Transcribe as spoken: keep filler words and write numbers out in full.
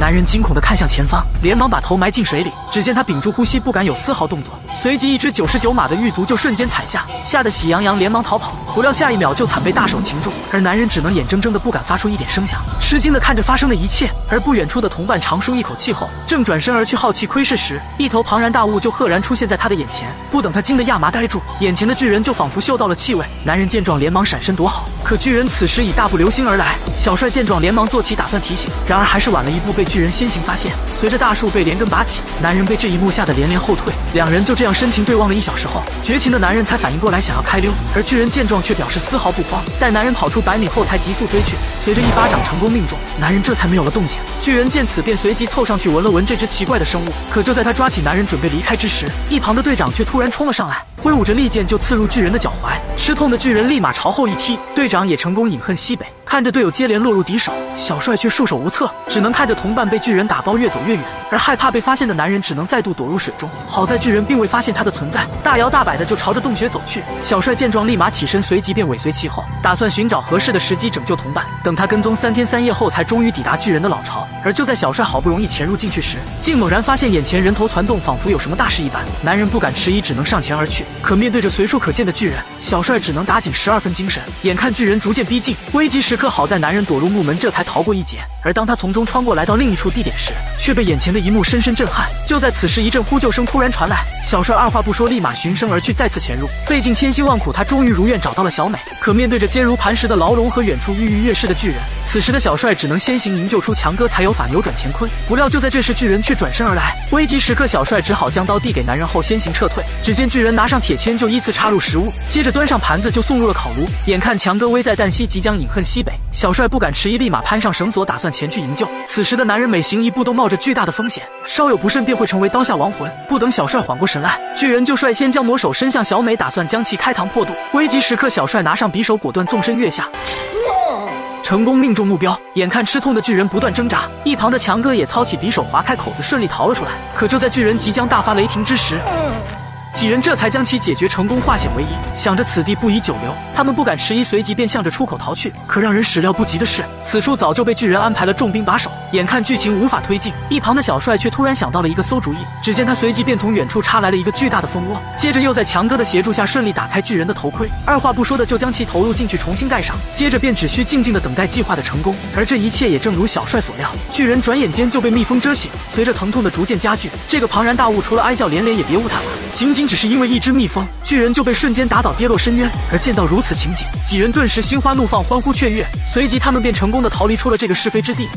男人惊恐地看向前方，连忙把头埋进水里。只见他屏住呼吸，不敢有丝毫动作。随即，一只九十九码的狱卒就瞬间踩下，吓得喜羊羊连忙逃跑。不料下一秒就惨被大手擒住，而男人只能眼睁睁地不敢发出一点声响，吃惊地看着发生的一切。而不远处的同伴长舒一口气后，正转身而去好奇窥视时，一头庞然大物就赫然出现在他的眼前。不等他惊得亚麻呆住，眼前的巨人就仿佛嗅到了气味。男人见状，连忙闪身躲好。可巨人此时已大步流星而来，小帅见状连忙坐起打算提醒，然而还是晚了一步，被巨人先行发现。随着大树被连根拔起，男人被这一幕吓得连连后退。两人就这样深情对望了一小时后，绝情的男人才反应过来想要开溜，而巨人见状却表示丝毫不慌。待男人跑出百米后，才急速追去。随着一巴掌成功命中，男人这才没有了动静。巨人见此便随即凑上去闻了闻这只奇怪的生物。可就在他抓起男人准备离开之时，一旁的队长却突然冲了上来，挥舞着利剑就刺入巨人的脚踝。吃痛的巨人立马朝后一踢，队长也成功饮恨西北。看着队友接连落入敌手，小帅却束手无策，只能看着同伴被巨人打包越走越远。而害怕被发现的男人只能再度躲入水中。好在巨人并未发现他的存在，大摇大摆的就朝着洞穴走去。小帅见状立马起身，随即便尾随其后，打算寻找合适的时机拯救同伴。等他跟踪三天三夜后，才终于抵达巨人的老巢。而就在小帅好不容易潜入进去时，竟猛然发现眼前人头攒动，仿佛有什么大事一般。男人不敢迟疑，只能上前而去。可面对着随处可见的巨人，小帅只能打紧十二分精神。眼看巨人逐渐逼近，危急时刻，好在男人躲入木门，这才逃过一劫。而当他从中穿过来到另一处地点时，却被眼前的一幕深深震撼。就在此时，一阵呼救声突然传来，小帅二话不说，立马循声而去，再次潜入。费尽千辛万苦，他终于如愿找到了小美。可面对着坚如磐石的牢笼和远处跃跃欲试的巨人，此时的小帅只能先行营救出强哥，才有法扭转乾坤。不料就在这时，巨人却转身而来。危急时刻，小帅只好将刀递给男人后先行撤退。只见巨人拿上铁签就依次插入食物，接着端上盘子就送入了烤炉。眼看强哥危在旦夕，即将饮恨西北，小帅不敢迟疑，立马攀上绳索，打算前去营救。此时的男人每行一步都冒着巨大的风险，稍有不慎便会成为刀下亡魂。不等小帅缓过神来，巨人就率先将魔手伸向小美，打算将其开膛破肚。危急时刻，小帅拿上匕首，果断纵身跃下，成功命中目标。眼看吃痛的巨人不断挣扎，一旁的强哥也操起匕首划开口子，顺利逃了出来。可就在巨人即将大发雷霆之时，几人这才将其解决成功，化险为夷。想着此地不宜久留，他们不敢迟疑，随即便向着出口逃去。可让人始料不及的是，此处早就被巨人安排了重兵把守。眼看剧情无法推进，一旁的小帅却突然想到了一个馊主意。只见他随即便从远处插来了一个巨大的蜂窝，接着又在强哥的协助下顺利打开巨人的头盔，二话不说的就将其投入进去重新盖上。接着便只需静静的等待计划的成功。而这一切也正如小帅所料，巨人转眼间就被蜜蜂蛰醒。随着疼痛的逐渐加剧，这个庞然大物除了哀叫连连也别无他法。仅仅只是因为一只蜜蜂，巨人就被瞬间打倒，跌落深渊。而见到如此情景，几人顿时心花怒放，欢呼雀跃。随即，他们便成功的逃离出了这个是非之地。